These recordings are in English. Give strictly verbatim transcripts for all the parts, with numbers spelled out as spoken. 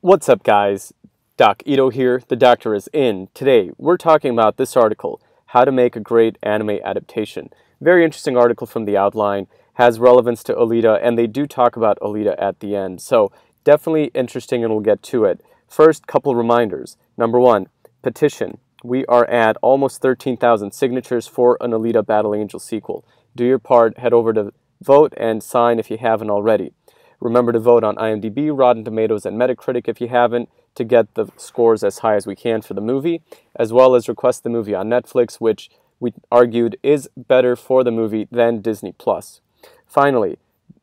What's up, guys? Doc Ido here. The doctor is in. Today, we're talking about this article, How to Make a Great Anime Adaptation. Very interesting article from The Outline, has relevance to Alita, and they do talk about Alita at the end. So, definitely interesting, and we'll get to it. First, couple reminders. Number one, petition. We are at almost thirteen thousand signatures for an Alita Battle Angel sequel. Do your part, head over to vote and sign if you haven't already. Remember to vote on IMDb, Rotten Tomatoes, and Metacritic if you haven't, to get the scores as high as we can for the movie, as well as request the movie on Netflix, which we argued is better for the movie than Disney Plus. Finally,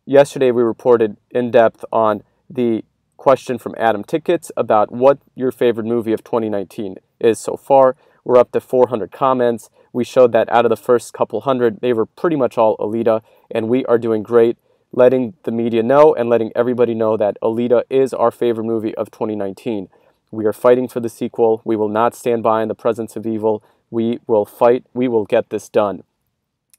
yesterday we reported in depth on the question from Adam Tickets about what your favorite movie of twenty nineteen is so far. We're up to four hundred comments. We showed that out of the first couple hundred, they were pretty much all Alita, and we are doing great. Letting the media know and letting everybody know that Alita is our favorite movie of twenty nineteen. We are fighting for the sequel. We will not stand by in the presence of evil. We will fight. We will get this done.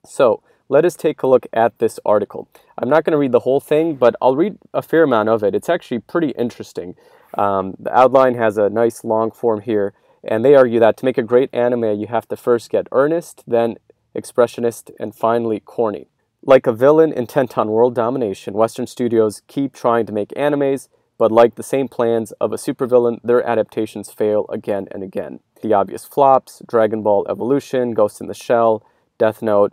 So let us take a look at this article. I'm not going to read the whole thing, but I'll read a fair amount of it. It's actually pretty interesting. Um, the outline has a nice long form here, and they argue that to make a great anime, you have to first get earnest, then expressionist, and finally corny. Like a villain intent on world domination, Western studios keep trying to make animes, but like the same plans of a supervillain, their adaptations fail again and again. The obvious flops, Dragon Ball Evolution, Ghost in the Shell, Death Note,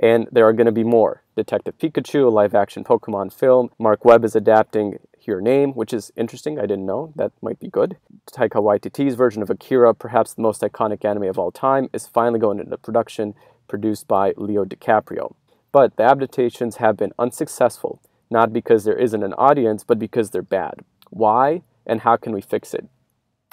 and there are going to be more. Detective Pikachu, a live-action Pokemon film. Mark Webb is adapting Your Name, which is interesting. I didn't know. That might be good. Taika Waititi's version of Akira, perhaps the most iconic anime of all time, is finally going into production, produced by Leo DiCaprio. But the adaptations have been unsuccessful, not because there isn't an audience, but because they're bad. Why, and how can we fix it?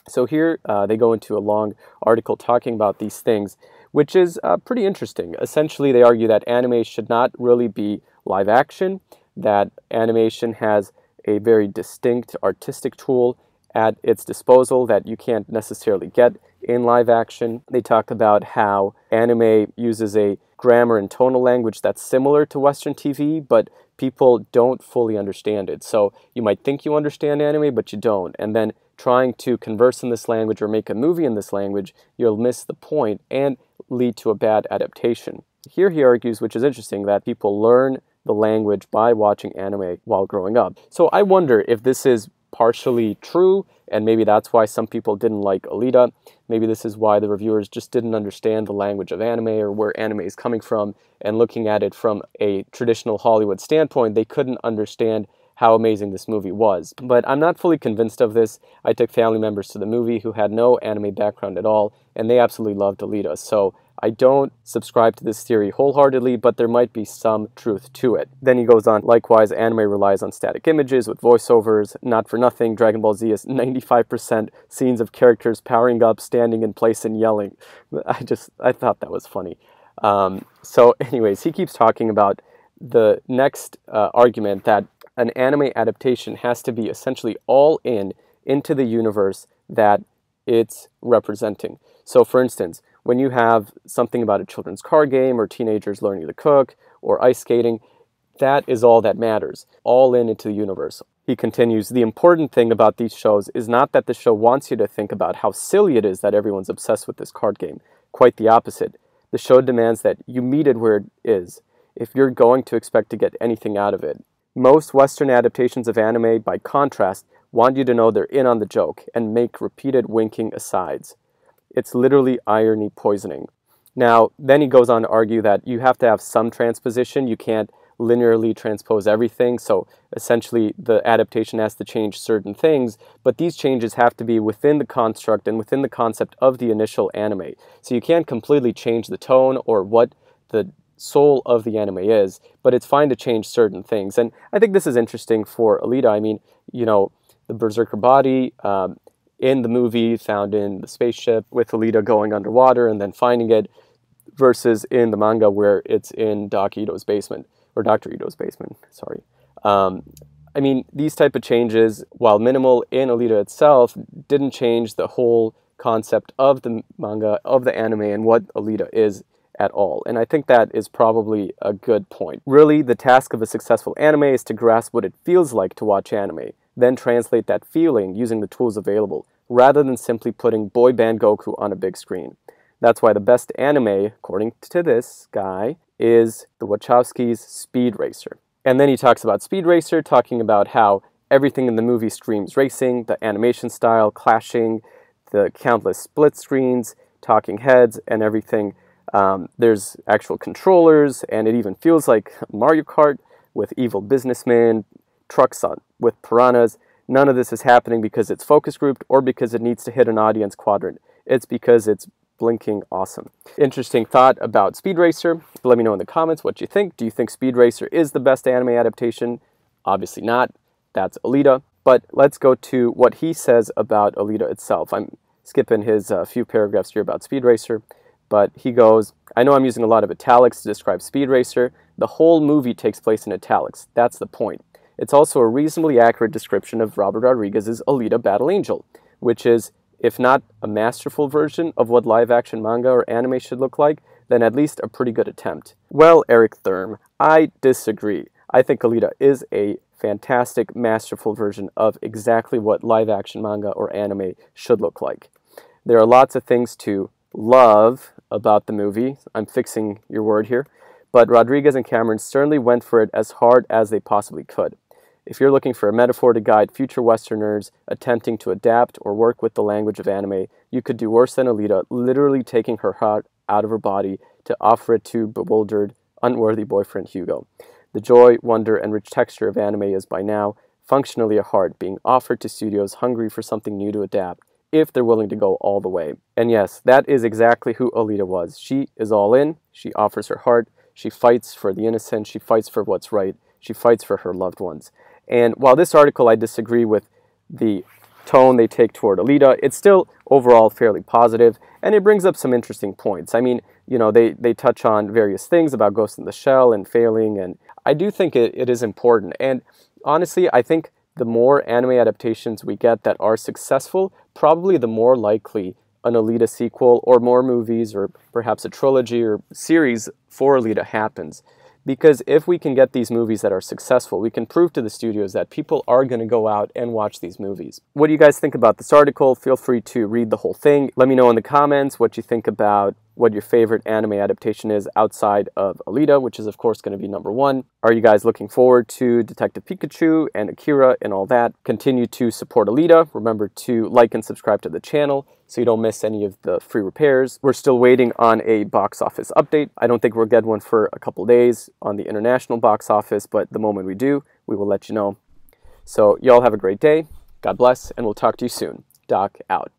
So here uh, they go into a long article talking about these things, which is uh, pretty interesting. Essentially, they argue that anime should not really be live action, that animation has a very distinct artistic tool at its disposal that you can't necessarily get in live action. They talk about how anime uses a grammar and tonal language that's similar to Western T V, but people don't fully understand it. So you might think you understand anime, but you don't. And then trying to converse in this language or make a movie in this language, you'll miss the point and lead to a bad adaptation. Here he argues, which is interesting, that people learn the language by watching anime while growing up. So I wonder if this is partially true, and maybe that's why some people didn't like Alita. Maybe this is why the reviewers just didn't understand the language of anime or where anime is coming from, and looking at it from a traditional Hollywood standpoint, they couldn't understand how amazing this movie was. But I'm not fully convinced of this. I took family members to the movie who had no anime background at all, and they absolutely loved Alita. So I don't subscribe to this theory wholeheartedly, but there might be some truth to it. Then he goes on, likewise, anime relies on static images with voiceovers. Not for nothing, Dragon Ball Z is ninety-five percent scenes of characters powering up, standing in place, and yelling. I just, I thought that was funny. Um, so anyways, he keeps talking about the next uh, argument that an anime adaptation has to be essentially all in into the universe that it's representing. So for instance, when you have something about a children's card game or teenagers learning to cook or ice skating, that is all that matters, all in into the universe. He continues, the important thing about these shows is not that the show wants you to think about how silly it is that everyone's obsessed with this card game. Quite the opposite. The show demands that you meet it where it is, if you're going to expect to get anything out of it. Most Western adaptations of anime, by contrast, want you to know they're in on the joke and make repeated winking asides. It's literally irony poisoning. Now, then he goes on to argue that you have to have some transposition. You can't linearly transpose everything. So essentially, the adaptation has to change certain things, but these changes have to be within the construct and within the concept of the initial anime. So you can't completely change the tone or what the soul of the anime is, but it's fine to change certain things. And I think this is interesting for Alita. I mean, you know, the Berserker body um, in the movie, found in the spaceship, with Alita going underwater and then finding it, versus in the manga where it's in Doc Ido's basement, or Doctor Ido's basement, sorry. Um, I mean, these type of changes, while minimal in Alita itself, didn't change the whole concept of the manga, of the anime, and what Alita is at all. And I think that is probably a good point. Really, the task of a successful anime is to grasp what it feels like to watch anime, then translate that feeling using the tools available, rather than simply putting boy band Goku on a big screen. That's why the best anime, according to this guy, is the Wachowski's Speed Racer. And then he talks about Speed Racer, talking about how everything in the movie screams racing, the animation style clashing, the countless split screens, talking heads, and everything. Um, there's actual controllers, and it even feels like Mario Kart with evil businessmen, trucks on, with piranhas. None of this is happening because it's focus grouped or because it needs to hit an audience quadrant. It's because it's blinking awesome. Interesting thought about Speed Racer. Let me know in the comments what you think. Do you think Speed Racer is the best anime adaptation? Obviously not. That's Alita. But let's go to what he says about Alita itself. I'm skipping his uh, few paragraphs here about Speed Racer. But he goes, I know I'm using a lot of italics to describe Speed Racer. The whole movie takes place in italics. That's the point. It's also a reasonably accurate description of Robert Rodriguez's Alita: Battle Angel, which is, if not a masterful version of what live-action manga or anime should look like, then at least a pretty good attempt. Well, Eric Thurm, I disagree. I think Alita is a fantastic, masterful version of exactly what live-action manga or anime should look like. There are lots of things to love about the movie. I'm fixing your word here. But Rodriguez and Cameron certainly went for it as hard as they possibly could. If you're looking for a metaphor to guide future Westerners attempting to adapt or work with the language of anime, you could do worse than Alita literally taking her heart out of her body to offer it to bewildered, unworthy boyfriend Hugo. The joy, wonder, and rich texture of anime is by now functionally a heart being offered to studios hungry for something new to adapt, if they're willing to go all the way. And yes, that is exactly who Alita was. She is all in, she offers her heart, she fights for the innocent, she fights for what's right, she fights for her loved ones. And while this article I disagree with the tone they take toward Alita, it's still overall fairly positive, and it brings up some interesting points. I mean, you know, they, they touch on various things about Ghost in the Shell and failing, and I do think it, it is important. And honestly, I think the more anime adaptations we get that are successful, probably the more likely an Alita sequel or more movies or perhaps a trilogy or series for Alita happens. Because if we can get these movies that are successful, we can prove to the studios that people are going to go out and watch these movies. What do you guys think about this article? Feel free to read the whole thing. Let me know in the comments what you think about what your favorite anime adaptation is outside of Alita, which is of course going to be number one. Are you guys looking forward to Detective Pikachu and Akira and all that? Continue to support Alita. Remember to like and subscribe to the channel so you don't miss any of the free repairs. We're still waiting on a box office update. I don't think we'll get one for a couple days on the international box office, but the moment we do, we will let you know. So y'all have a great day. God bless, and we'll talk to you soon. Doc out.